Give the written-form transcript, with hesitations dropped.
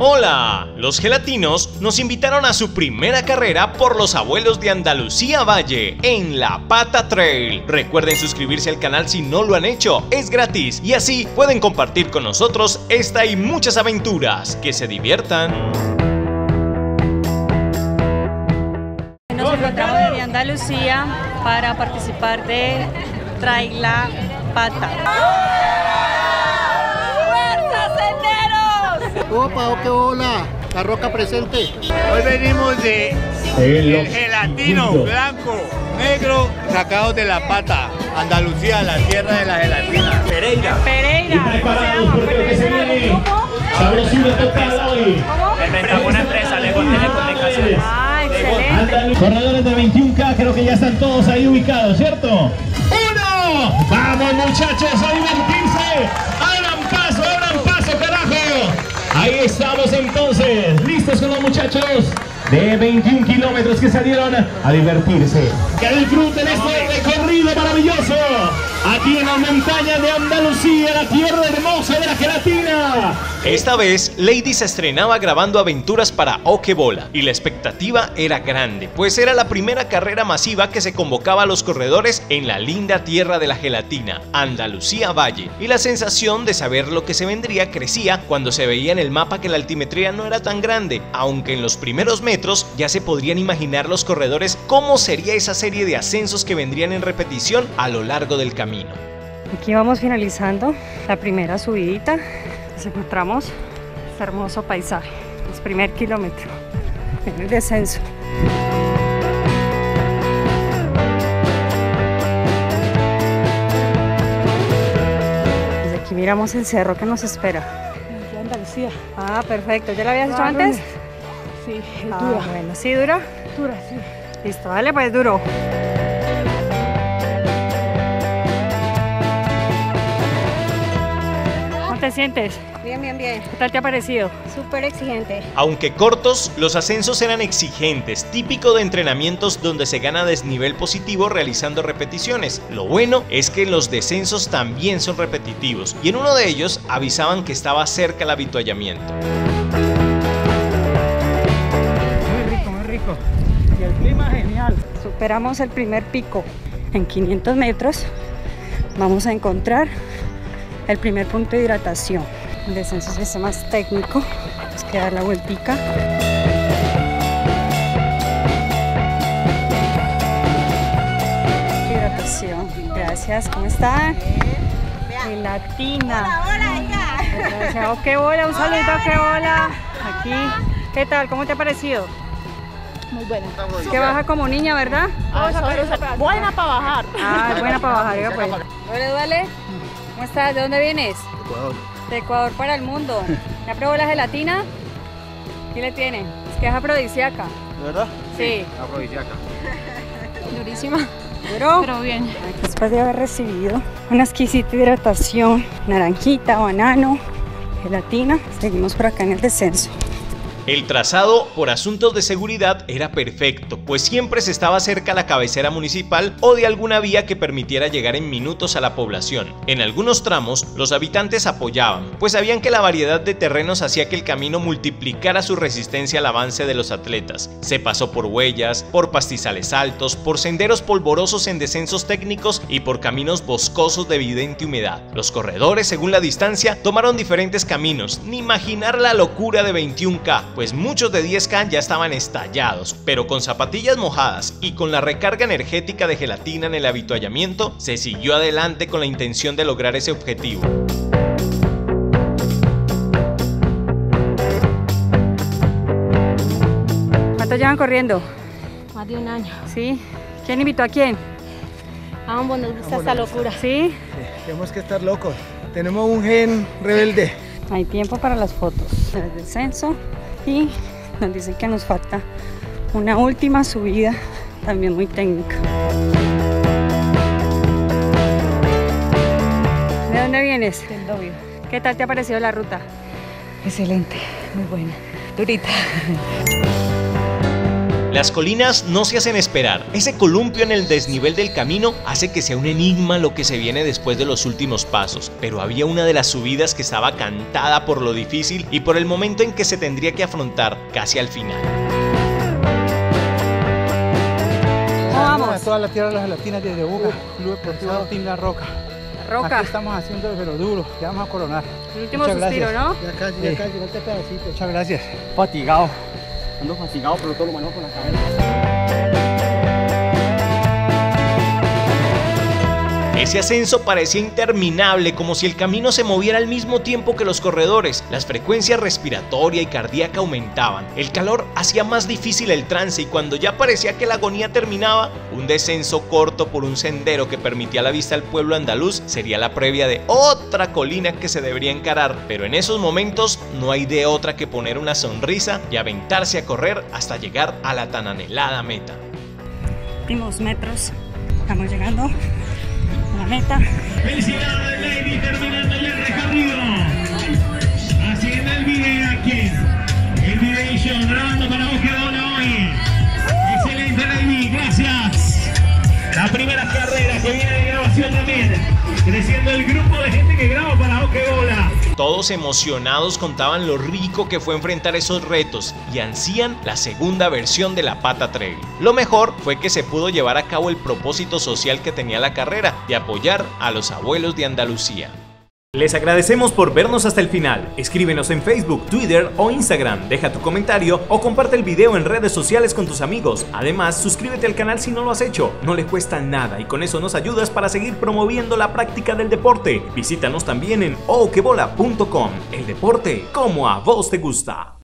Hola, los G'Latinos nos invitaron a su primera carrera por los abuelos de Andalucía Valle en La Pata Trail. Recuerden suscribirse al canal si no lo han hecho, es gratis y así pueden compartir con nosotros esta y muchas aventuras. Que se diviertan. Nos encontramos en Andalucía para participar de Trail La Pata. Opa, oh qué bola, la roca presente. Hoy venimos de el gelatino blanco, negro, sacados de La Pata, Andalucía, la tierra de la gelatina. Pereira. Y preparados porque lo que se viene, sabrosura total hoy. Inventamos una empresa, le conté las comunicaciones. Ah, excelente. Corredores de 21K, creo que ya están todos ahí ubicados, ¿cierto? ¡Uno! Vamos muchachos, a divertirse. Abran paso, carajo. Ahí estamos entonces, listos con los muchachos de 21 kilómetros que salieron a divertirse. Que disfruten este recorrido maravilloso aquí en las montañas de Andalucía, la tierra hermosa de la gelatina. Esta vez, Lady se estrenaba grabando aventuras para Oh Qué Bola y la expectativa era grande, pues era la primera carrera masiva que se convocaba a los corredores en la linda tierra de la gelatina, Andalucía Valle, y la sensación de saber lo que se vendría crecía cuando se veía en el mapa que la altimetría no era tan grande, aunque en los primeros metros ya se podrían imaginar los corredores cómo sería esa serie de ascensos que vendrían en repetición a lo largo del camino. Aquí vamos finalizando la primera subidita. Nos encontramos este hermoso paisaje. El primer kilómetro en el descenso. Desde aquí miramos el cerro que nos espera. La Andalucía. Ah, perfecto. ¿Ya lo habías hecho antes? Sí, dura. Bueno, ¿sí dura? Dura, sí. Listo, dale, pues duro. ¿Te sientes? Bien. ¿Qué tal te ha parecido? Súper exigente. Aunque cortos, los ascensos eran exigentes, típico de entrenamientos donde se gana desnivel positivo realizando repeticiones. Lo bueno es que los descensos también son repetitivos y en uno de ellos avisaban que estaba cerca el avituallamiento. Muy rico. Y el clima genial. Superamos el primer pico. En 500 metros vamos a encontrar el primer punto de hidratación. El descenso es más técnico, es que dar la vueltica. Hidratación, gracias, ¿cómo están? Gelatina. Gracias, Oh Qué Bola, un saludo a Oh Qué Bola. Aquí, ¿qué tal? ¿Cómo te ha parecido? Muy buena. Es que baja como niña, ¿verdad? Buena para bajar. Ah, buena para bajar, diga pues. Vale. ¿Cómo estás? ¿De dónde vienes? De Ecuador. De Ecuador para el mundo. ¿Ya probó la gelatina? ¿Qué le tiene? Es que es afrodisíaca. ¿De verdad? Sí. Afrodisíaca. Durísima. ¿Duro? Pero bien. Después de haber recibido una exquisita hidratación, naranjita, banano, gelatina, seguimos por acá en el descenso. El trazado, por asuntos de seguridad, era perfecto, pues siempre se estaba cerca a la cabecera municipal o de alguna vía que permitiera llegar en minutos a la población. En algunos tramos, los habitantes apoyaban, pues sabían que la variedad de terrenos hacía que el camino multiplicara su resistencia al avance de los atletas. Se pasó por huellas, por pastizales altos, por senderos polvorosos en descensos técnicos y por caminos boscosos de evidente humedad. Los corredores, según la distancia, tomaron diferentes caminos, ni imaginar la locura de 21K. Pues muchos de 10K ya estaban estallados, pero con zapatillas mojadas y con la recarga energética de gelatina en el avituallamiento, se siguió adelante con la intención de lograr ese objetivo. ¿Cuánto llevan corriendo? Más de un año. ¿Sí? ¿Quién invitó a quién? Ambos nos gusta esta locura. ¿Sí? Tenemos que estar locos, tenemos un gen rebelde. Hay tiempo para las fotos del descenso. Y nos dicen que nos falta una última subida, también muy técnica. ¿De dónde vienes? Del Dobio. ¿Qué tal te ha parecido la ruta? Excelente, muy buena, durita. Las colinas no se hacen esperar. Ese columpio en el desnivel del camino hace que sea un enigma lo que se viene después de los últimos pasos, pero había una de las subidas que estaba cantada por lo difícil y por el momento en que se tendría que afrontar casi al final. Vamos a toda la tierra de las gelatinas desde Buga, Club Deportivo Team La Roca. Aquí estamos haciendo de lo duro, ya vamos a coronar. El último suspiro, ¿no? Ya casi, este pedacito. Muchas gracias. Fatigado. Ando fascinado, pero todo lo manejo con la cabeza. Ese ascenso parecía interminable, como si el camino se moviera al mismo tiempo que los corredores. Las frecuencias respiratoria y cardíaca aumentaban. El calor hacía más difícil el trance y cuando ya parecía que la agonía terminaba, un descenso corto por un sendero que permitía la vista al pueblo andaluz sería la previa de otra colina que se debería encarar, pero en esos momentos no hay de otra que poner una sonrisa y aventarse a correr hasta llegar a la tan anhelada meta. Últimos metros, estamos llegando. La meta. Felicidades, Lady, terminando el recorrido. Haciendo el video aquí. El video grabando para Oh Qué Bola hoy. Excelente, Lady, gracias. La primera carrera que viene de grabación también. Creciendo el grupo de gente que graba para Oh Qué Bola. Todos emocionados contaban lo rico que fue enfrentar esos retos y ansían la segunda versión de La Pata Trail. Lo mejor fue que se pudo llevar a cabo el propósito social que tenía la carrera de apoyar a los abuelos de Andalucía. Les agradecemos por vernos hasta el final. Escríbenos en Facebook, Twitter o Instagram, deja tu comentario o comparte el video en redes sociales con tus amigos. Además, suscríbete al canal si no lo has hecho, no le cuesta nada y con eso nos ayudas para seguir promoviendo la práctica del deporte. Visítanos también en ohquebola.com, el deporte como a vos te gusta.